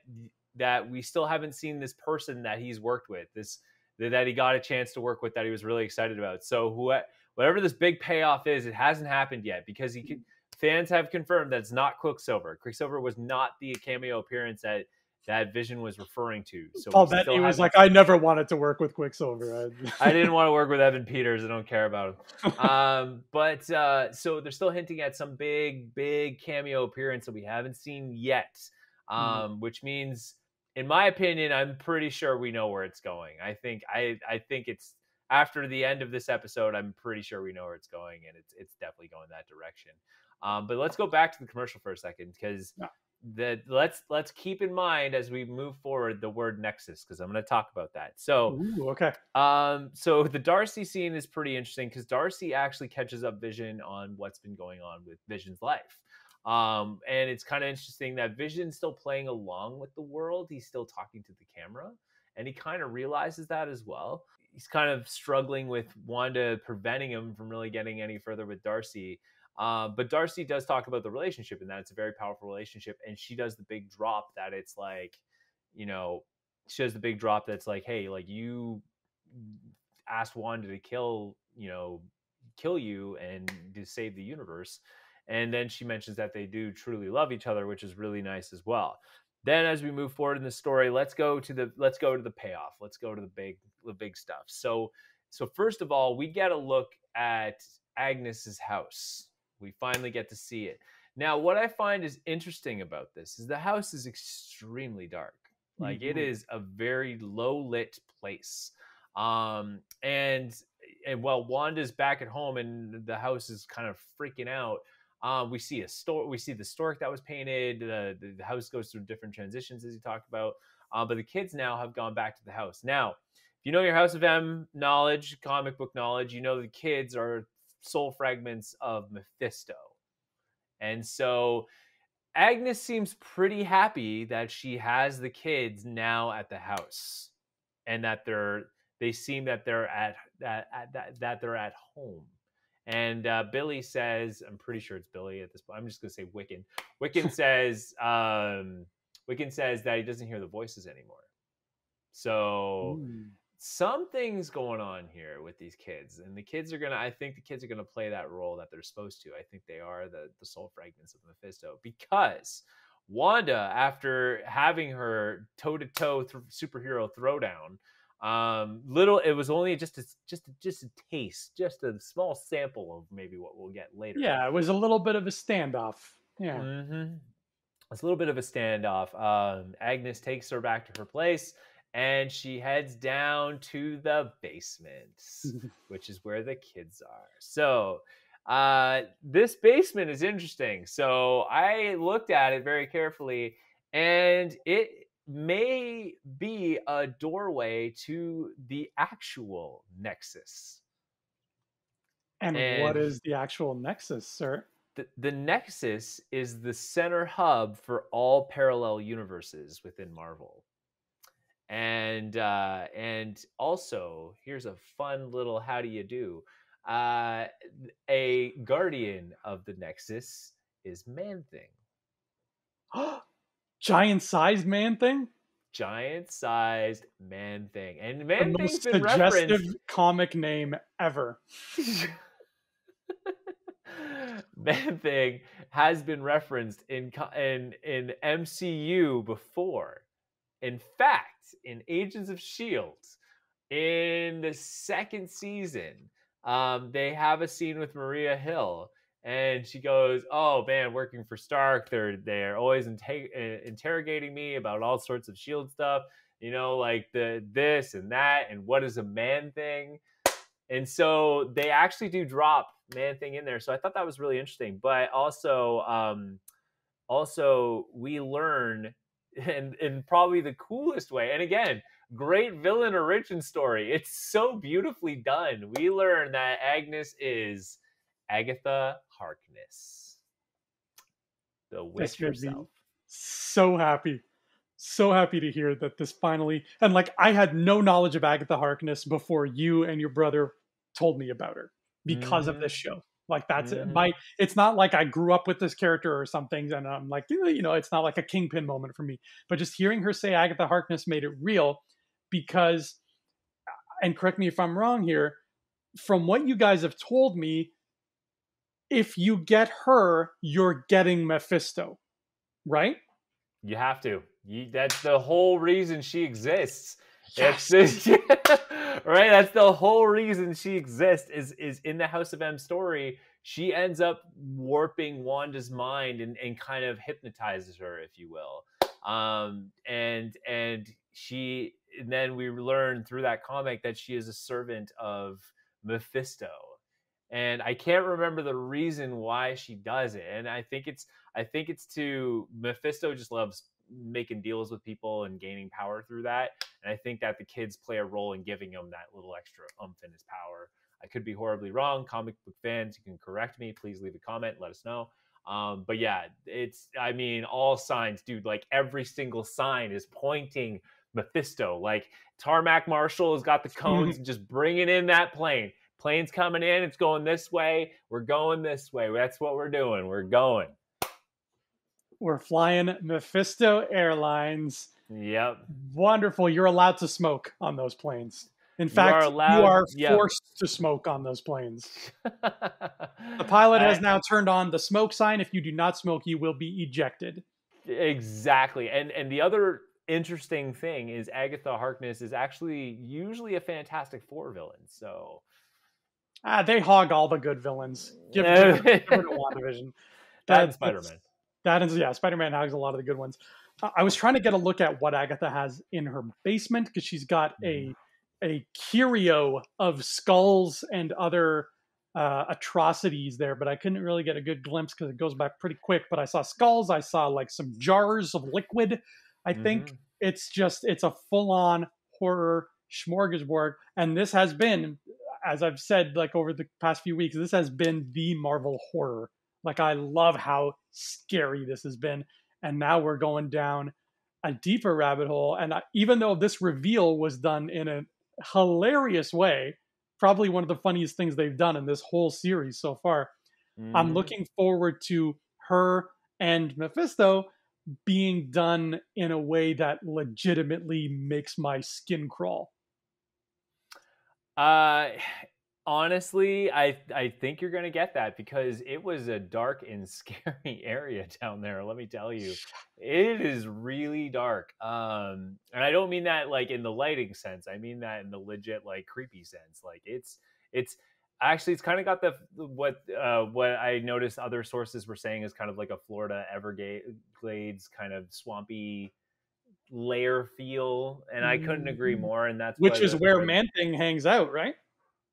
that we still haven't seen this person that he's worked with, this that he got a chance to work with that he was really excited about. So who, whatever this big payoff is, it hasn't happened yet because he can, fans have confirmed that's not Quicksilver. Quicksilver was not the cameo appearance that that Vision was referring to. So Paul Bettany was like, I never wanted to work with Quicksilver. I didn't want to work with Evan Peters. I don't care about him. um, but uh, so they're still hinting at some big, big cameo appearance that we haven't seen yet, um, mm. which means, in my opinion, I'm pretty sure we know where it's going. I think I I think it's after the end of this episode, I'm pretty sure we know where it's going, and it's it's definitely going that direction. Um, but let's go back to the commercial for a second, because the let's let's keep in mind as we move forward the word Nexus, because I'm going to talk about that. So Ooh, okay. Um, so the Darcy scene is pretty interesting because Darcy actually catches up Vision on what's been going on with Vision's life. Um, and it's kind of interesting that Vision's still playing along with the world. He's still talking to the camera, and he kind of realizes that as well. He's kind of struggling with Wanda preventing him from really getting any further with Darcy. Uh, but Darcy does talk about the relationship, and that it's a very powerful relationship. And she does the big drop that it's like, you know, she does the big drop that's like, hey, like you asked Wanda to kill, you know, kill you and to save the universe. And then she mentions that they do truly love each other, which is really nice as well. Then as we move forward in the story, let's go to the let's go to the payoff. Let's go to the big the big stuff. So so first of all, we get a look at Agnes's house. We finally get to see it. Now, what I find is interesting about this is the house is extremely dark. Like mm-hmm. it is a very low lit place. Um and and while Wanda's back at home and the house is kind of freaking out, Um, we see a stork. We see the stork that was painted. The, the, the house goes through different transitions, as you talked about. Uh, but the kids now have gone back to the house. Now, if you know your House of M knowledge, comic book knowledge, you know the kids are soul fragments of Mephisto. And so Agnes seems pretty happy that she has the kids now at the house, and that they're they seem that they're at that that that they're at home. And uh, Billy says, I'm pretty sure it's Billy at this point. I'm just going to say Wiccan. Wiccan says, um, Wiccan says that he doesn't hear the voices anymore. So Ooh. something's going on here with these kids, and the kids are going to, I think the kids are going to play that role that they're supposed to. I think they are the, the soul fragments of Mephisto, because Wanda, after having her toe to toe superhero throwdown, Um, little, it was only just a, just, a, just a taste, just a small sample of maybe what we'll get later. Yeah. It was a little bit of a standoff. Yeah. Mm-hmm. It's a little bit of a standoff. Um, Agnes takes her back to her place, and she heads down to the basement, which is where the kids are. So, uh, this basement is interesting. So I looked at it very carefully, and it may be a doorway to the actual Nexus. And, and what is the actual Nexus, sir? The, the Nexus is the center hub for all parallel universes within Marvel. And uh, and also, here's a fun little how do you do. Uh, a guardian of the Nexus is Man-Thing. Oh! Giant-sized Man-Thing? Giant-sized Man-Thing. And Man-Thing's been referenced. The most suggestive comic name ever. Man-Thing has been referenced in, in, in M C U before. In fact, in Agents of S H I E L D, in the second season, um, they have a scene with Maria Hill. And she goes, oh, man, working for Stark, they're they're always inter interrogating me about all sorts of S H I E L D stuff, you know, like the this and that, and what is a Man-Thing? And so they actually do drop Man-Thing in there. So I thought that was really interesting. But also, um, also we learn in, in probably the coolest way. And again, great villain origin story. It's so beautifully done. We learn that Agnes is Agatha Harkness, the witch herself. So happy, so happy to hear that this finally, and like I had no knowledge of Agatha Harkness before you and your brother told me about her because mm. of this show. Like that's yeah. it. my. It's not like I grew up with this character or something, and I'm like, you know, it's not like a Kingpin moment for me. But just hearing her say Agatha Harkness made it real, because, and correct me if I'm wrong here, from what you guys have told me, if you get her, you're getting Mephisto, right? You have to. You, that's the whole reason she exists. Yes. It's, right? That's the whole reason she exists, is, is in the House of M story, she ends up warping Wanda's mind and, and kind of hypnotizes her, if you will. Um, and and she and then we learn through that comic that she is a servant of Mephisto. And I can't remember the reason why she does it. And I think it's I think it's to Mephisto just loves making deals with people and gaining power through that. And I think that the kids play a role in giving him that little extra oomph in his power. I could be horribly wrong. Comic book fans, you can correct me. Please leave a comment. Let us know. Um, but yeah, it's, I mean, all signs, dude, like every single sign is pointing Mephisto. Like Tarmac Marshall has got the cones and just bringing in that plane. Plane's coming in. It's going this way. We're going this way. That's what we're doing. We're going. We're flying Mephisto Airlines. Yep. Wonderful. You're allowed to smoke on those planes. In you fact, are allowed, you are yep. forced to smoke on those planes. The pilot has now turned on the smoke sign. If you do not smoke, you will be ejected. Exactly. And and the other interesting thing is Agatha Harkness is actually usually a Fantastic Four villain. So ah, they hog all the good villains. Give it to, give it to WandaVision. That and Spider-Man. That is, yeah, Spider-Man has a lot of the good ones. I was trying to get a look at what Agatha has in her basement, because she's got a a curio of skulls and other uh, atrocities there, but I couldn't really get a good glimpse because it goes back pretty quick. But I saw skulls. I saw like some jars of liquid. I mm-hmm. think it's just, it's a full-on horror smorgasbord. And this has been, as I've said, like over the past few weeks, this has been the Marvel horror. Like, I love how scary this has been. And now we're going down a deeper rabbit hole. And I, even though this reveal was done in a hilarious way, probably one of the funniest things they've done in this whole series so far, mm. I'm looking forward to her and Mephisto being done in a way that legitimately makes my skin crawl. Uh... Honestly, I I think you're going to get that, because it was a dark and scary area down there. Let me tell you, it is really dark. Um, and I don't mean that like in the lighting sense. I mean that in the legit like creepy sense. Like it's it's actually it's kind of got the what uh, what I noticed other sources were saying is kind of like a Florida Everglades kind of swampy layer feel. And I couldn't agree more. And that's which is where Man-Thing hangs out, right?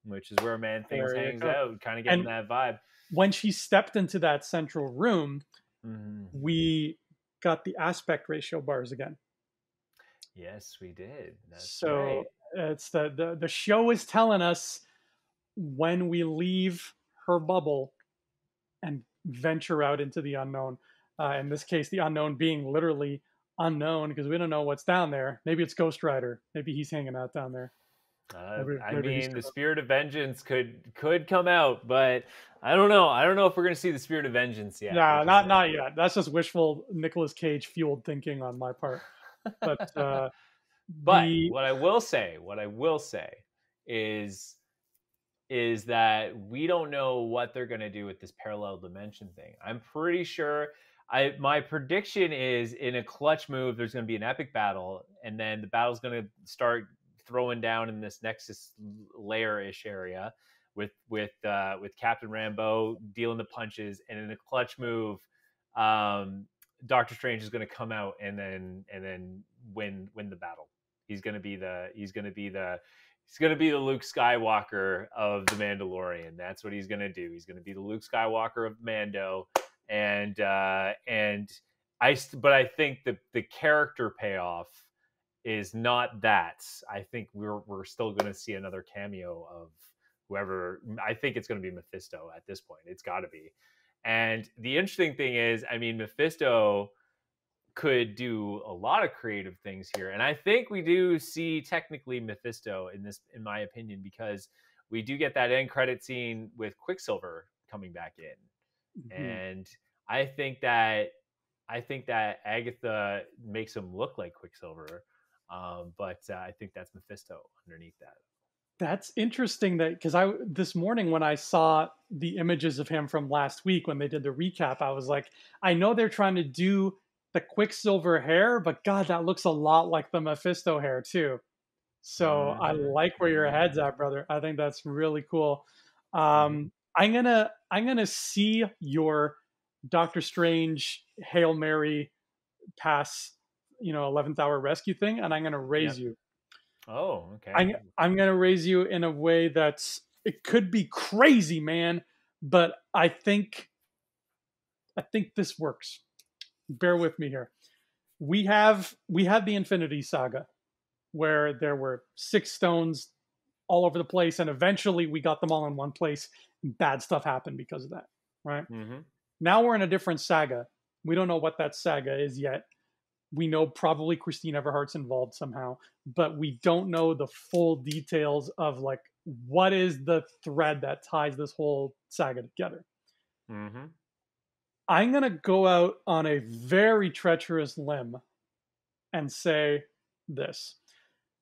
Which is where Man-Thing hangs out, kind of getting and that vibe. When she stepped into that central room, mm-hmm. we got the aspect ratio bars again. Yes, we did. That's so right. It's the, the the show is telling us when we leave her bubble and venture out into the unknown. Uh, in this case, the unknown being literally unknown, because we don't know what's down there. Maybe it's Ghost Rider. Maybe he's hanging out down there. Uh, maybe, I maybe mean, the spirit of vengeance could could come out, but I don't know. I don't know if we're going to see the spirit of vengeance yet. No, not not yet. That's just wishful Nicolas Cage fueled thinking on my part. But uh, but the... what I will say, what I will say is is that we don't know what they're going to do with this parallel dimension thing. I'm pretty sure. I my prediction is in a clutch move, there's going to be an epic battle, and then the battle's going to start throwing down in this Nexus layer-ish area with with uh, with Captain Rambeau dealing the punches, and in a clutch move, um, Doctor Strange is going to come out and then and then win win the battle. He's going to be the he's going to be the he's going to be the Luke Skywalker of the Mandalorian. That's what he's going to do. He's going to be the Luke Skywalker of Mando, and uh, and I but I think the the character payoff is not that. I think we're we're still going to see another cameo of whoever. I think it's going to be Mephisto at this point. It's got to be. And the interesting thing is, I mean, Mephisto could do a lot of creative things here, and I think we do see technically Mephisto in this, in my opinion, because we do get that end credit scene with Quicksilver coming back in. Mm-hmm. And I think that I think that Agatha makes him look like Quicksilver, um, but uh, I think that's Mephisto underneath that. That's interesting, that because I this morning when I saw the images of him from last week when they did the recap, I was like, I know they're trying to do the Quicksilver hair, but God, that looks a lot like the Mephisto hair too. So I like where your head's at, brother. I think that's really cool. Um, I'm gonna I'm gonna see your Doctor Strange Hail Mary pass, you know, eleventh hour rescue thing, and I'm gonna raise yep. you. Oh, okay. I'm, I'm gonna raise you in a way that's, it could be crazy, man, but I think I think this works. Bear with me here. We have we have the Infinity Saga, where there were six stones all over the place, and eventually we got them all in one place. And bad stuff happened because of that, right? Mm-hmm. Now we're in a different saga. We don't know what that saga is yet. We know probably Christine Everhart's involved somehow, but we don't know the full details of, like, what is the thread that ties this whole saga together. Mm-hmm. I'm going to go out on a very treacherous limb and say this.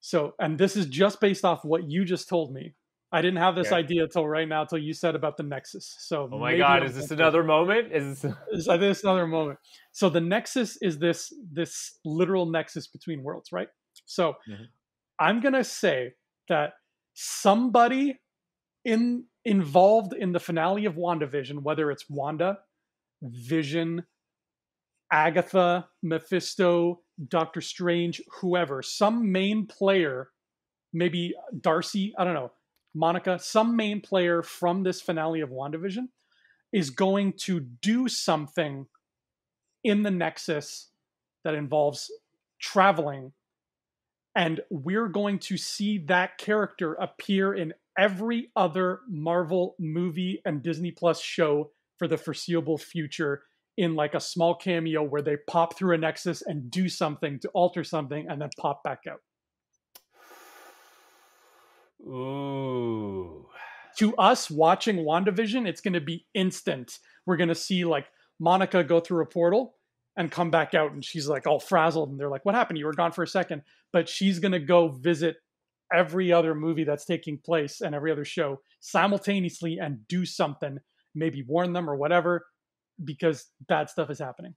So, and this is just based off what you just told me. I didn't have this yeah. idea till right now, till you said about the Nexus. So, oh my God, is this another moment? Is this... is this another moment? So the Nexus is this this literal nexus between worlds, right? So mm-hmm. I'm gonna say that somebody in involved in the finale of WandaVision, whether it's Wanda, Vision, Agatha, Mephisto, Doctor Strange, whoever, some main player, maybe Darcy, I don't know, Monica, some main player from this finale of WandaVision is going to do something in the Nexus that involves traveling. And we're going to see that character appear in every other Marvel movie and Disney Plus show for the foreseeable future, in like a small cameo where they pop through a Nexus and do something to alter something and then pop back out. Ooh. To us watching WandaVision, it's going to be instant. We're going to see like Monica go through a portal and come back out, and she's like all frazzled, and they're like, what happened? You were gone for a second. But she's going to go visit every other movie that's taking place and every other show simultaneously and do something, maybe warn them or whatever, because bad stuff is happening.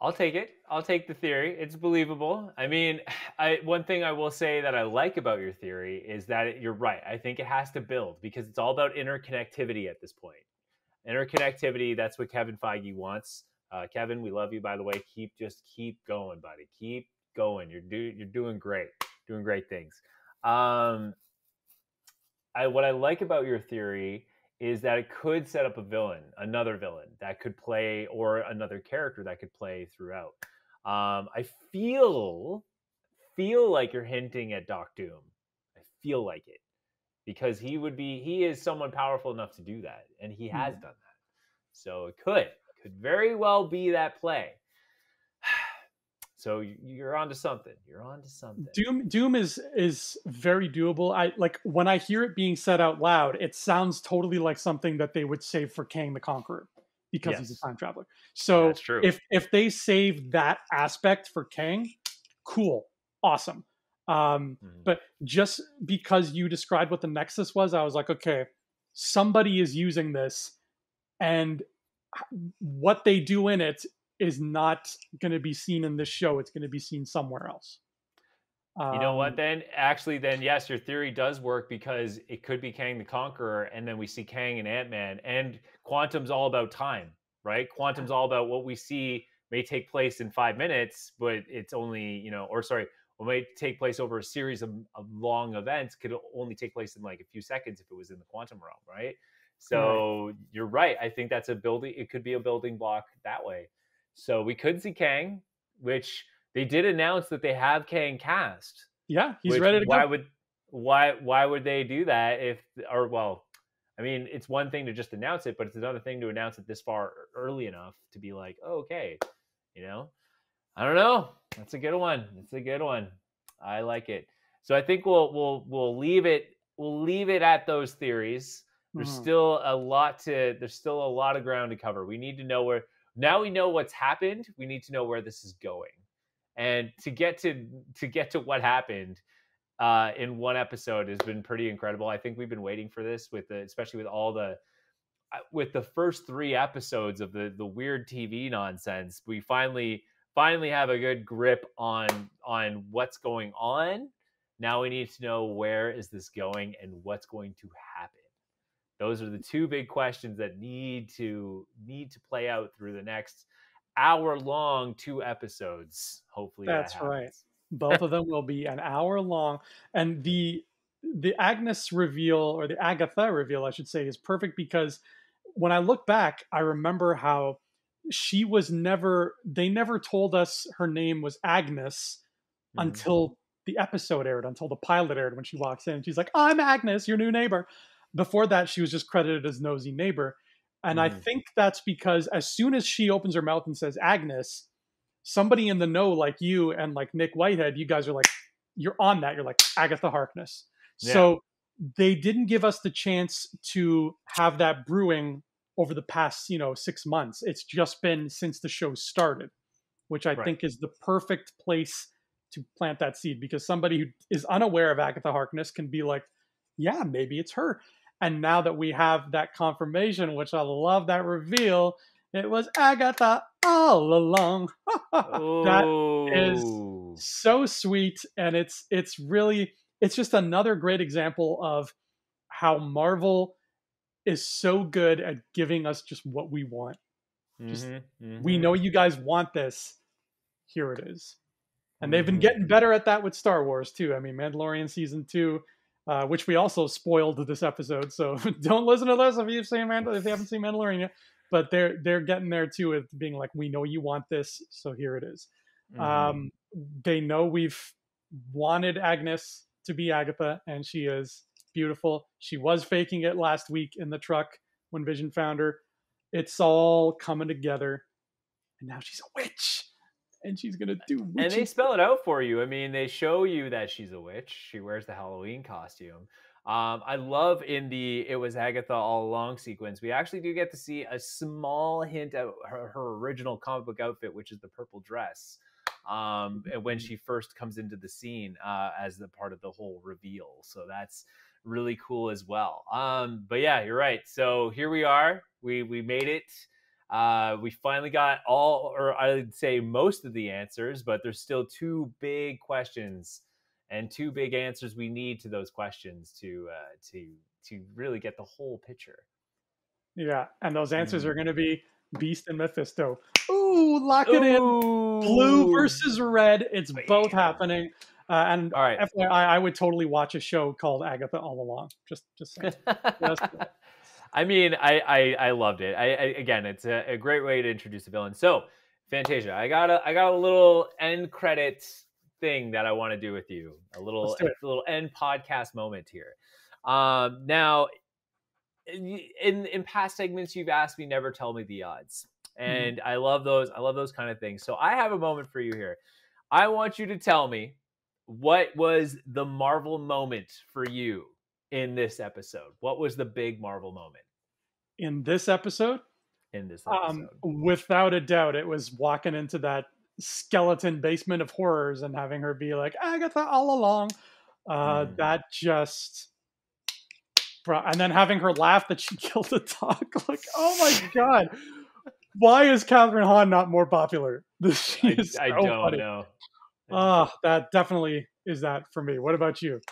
I'll take it. I'll take the theory. It's believable. I mean, I, one thing I will say that I like about your theory is that it, you're right. I think it has to build, because it's all about interconnectivity at this point. Interconnectivity, that's what Kevin Feige wants. Uh, Kevin, we love you, by the way. Keep just keep going, buddy. Keep going. You're, do, you're doing great. Doing great things. Um, I, what I like about your theory is that it could set up a villain, another villain that could play, or another character that could play throughout. Um, I feel feel like you're hinting at Doc Doom. I feel like it, because he would be, he is someone powerful enough to do that, and he has done that. So it could, could very well be that play. So you're onto something. You're onto something. Doom, Doom is is very doable. I like when I hear it being said out loud, it sounds totally like something that they would save for Kang the Conqueror, because yes. he's a time traveler. So that's true. if if they save that aspect for Kang, cool, awesome. Um, mm-hmm. But just because you described what the Nexus was, I was like, okay, somebody is using this, and what they do in it is not going to be seen in this show. It's going to be seen somewhere else. Um, you know what, then? Actually, then, yes, your theory does work, because it could be Kang the Conqueror, and then we see Kang and Ant-Man, and Quantum's all about time, right? Quantum's all about what we see may take place in five minutes, but it's only, you know, or sorry, what may take place over a series of, of long events could only take place in like a few seconds if it was in the quantum realm, right? So right. you're right. I think that's a building, it could be a building block that way. So we could see Kang, which they did announce that they have Kang cast. Yeah, he's ready to why go. Why would why why would they do that if or well, I mean, it's one thing to just announce it, but it's another thing to announce it this far early enough to be like, oh, okay, you know, I don't know. That's a good one. That's a good one. I like it. So I think we'll we'll we'll leave it we'll leave it at those theories. There's mm-hmm. still a lot to, there's still a lot of ground to cover. We need to know where, now we know what's happened. We need to know where this is going. And to get to, to get to what happened uh, in one episode has been pretty incredible. I think we've been waiting for this with the, especially with all the, with the first three episodes of the, the weird T V nonsense. We finally, finally have a good grip on, on what's going on. Now we need to know where is this going and what's going to happen. Those are the two big questions that need to need to play out through the next hour-long two episodes. Hopefully, that's that right. Both of them will be an hour long, and the the Agnes reveal, or the Agatha reveal, I should say, is perfect because when I look back, I remember how she was never. They never told us her name was Agnes mm-hmm. until the episode aired, until the pilot aired. When she walks in, she's like, "I'm Agnes, your new neighbor." Before that, she was just credited as Nosy Neighbor. And mm. I think that's because as soon as she opens her mouth and says Agnes, somebody in the know like you and like Nick Whitehead, you guys are like, you're on that. You're like Agatha Harkness. Yeah. So they didn't give us the chance to have that brewing over the past, you know, six months. It's just been since the show started, which I right. think is the perfect place to plant that seed, because somebody who is unaware of Agatha Harkness can be like, yeah, maybe it's her. And now that we have that confirmation, which I love that reveal, it was Agatha all along. That is so sweet. And it's it's really, it's just another great example of how Marvel is so good at giving us just what we want. Just, mm-hmm, mm-hmm. we know you guys want this. Here it is. And mm-hmm. they've been getting better at that with Star Wars too. I mean, Mandalorian season two, Uh, which we also spoiled this episode, so don't listen to this if you've seen Mandal- if you haven't seen Mandalorian yet. But they're they're getting there too, with being like, we know you want this, so here it is. Mm-hmm. Um, they know we've wanted Agnes to be Agatha, and she is beautiful. She was faking it last week in the truck when Vision found her. It's all coming together, and now she's a witch. And she's gonna do witchy. And they spell it out for you. I mean, they show you that she's a witch. She wears the Halloween costume. Um, I love in the "It was Agatha all along" sequence, we actually do get to see a small hint at her, her original comic book outfit, which is the purple dress, um, when she first comes into the scene uh, as the part of the whole reveal. So that's really cool as well. Um, but yeah, you're right. So here we are. We we made it. Uh, we finally got all, or I'd say most of the answers, but there's still two big questions and two big answers we need to those questions to uh, to to really get the whole picture. Yeah, and those answers mm. are going to be Beast and Mephisto. Ooh, lock it Ooh. in. Blue versus red. It's Wait. both happening. Uh, and all right. F Y I, I would totally watch a show called Agatha All Along. Just, just saying. Just I mean, I, I, I loved it. I, I again, it's a, a great way to introduce a villain. So, Fantasia, I got a I got a little end credit thing that I want to do with you. A little a little end podcast moment here. Um, now, in in past segments, you've asked me never tell me the odds, and mm-hmm. I love those. I love those kind of things. So I have a moment for you here. I want you to tell me what was the Marvel moment for you in this episode. What was the big Marvel moment in this episode? In this episode, um, without a doubt, it was walking into that skeleton basement of horrors and having her be like Agatha all along. Uh, mm. That just, and then having her laugh that she killed a dog. Like, oh my god, why is Catherine Hahn not more popular? She is I, so I don't funny. know. Ah, uh, that definitely is that for me. What about you?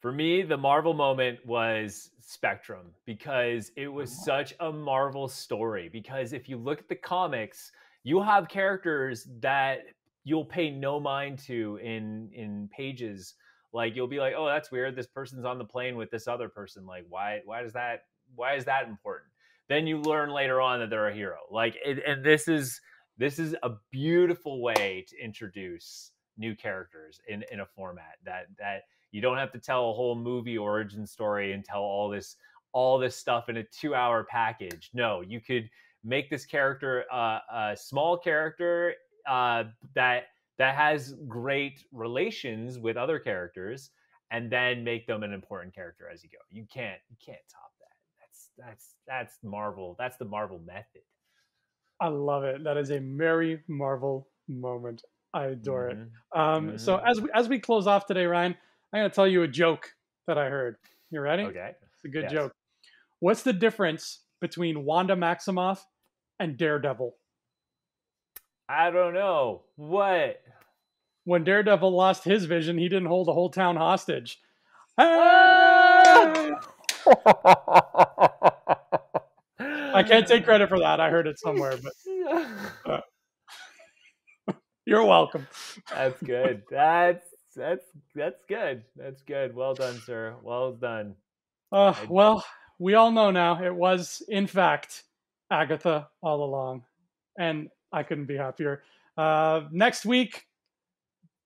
For me, the Marvel moment was Spectrum, because it was such a Marvel story. Because if you look at the comics, you have characters that you'll pay no mind to in in pages. Like, you'll be like, oh, that's weird. This person's on the plane with this other person. Like, why why does that why is that important? Then you learn later on that they're a hero. Like, it, and this is this is a beautiful way to introduce new characters in, in a format that that. You don't have to tell a whole movie origin story and tell all this all this stuff in a two-hour package. No, you could make this character uh, a small character uh, that that has great relations with other characters, and then make them an important character as you go. You can't you can't top that. that's that's Marvel. That's the Marvel method. I love it. That is a merry Marvel moment. I adore mm-hmm. it. Um, mm-hmm. So as we as we close off today, Ryan, I'm going to tell you a joke that I heard. You ready? Okay. It's a good yes. joke. What's the difference between Wanda Maximoff and Daredevil? I don't know. What? When Daredevil lost his vision, he didn't hold a whole town hostage. Hey! I can't take credit for that. I heard it somewhere, but uh, you're welcome. That's good. That's that's that's good. That's good. Well done, sir. Well done. Uh, well, we all know now it was, in fact, Agatha all along, and I couldn't be happier. Uh, next week,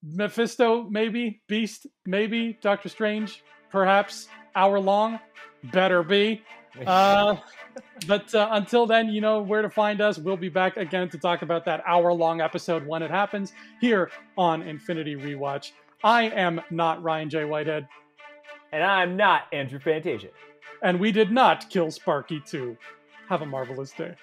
Mephisto, maybe. Beast, maybe. Doctor Strange, perhaps. Hour long, better be. Uh, but uh, until then, you know where to find us. We'll be back again to talk about that hour-long episode when it happens here on Infinity Rewatch. I am not Ryan J. Whitehead. And I'm not Andrew Fantasia. And we did not kill Sparky too. Have a marvelous day.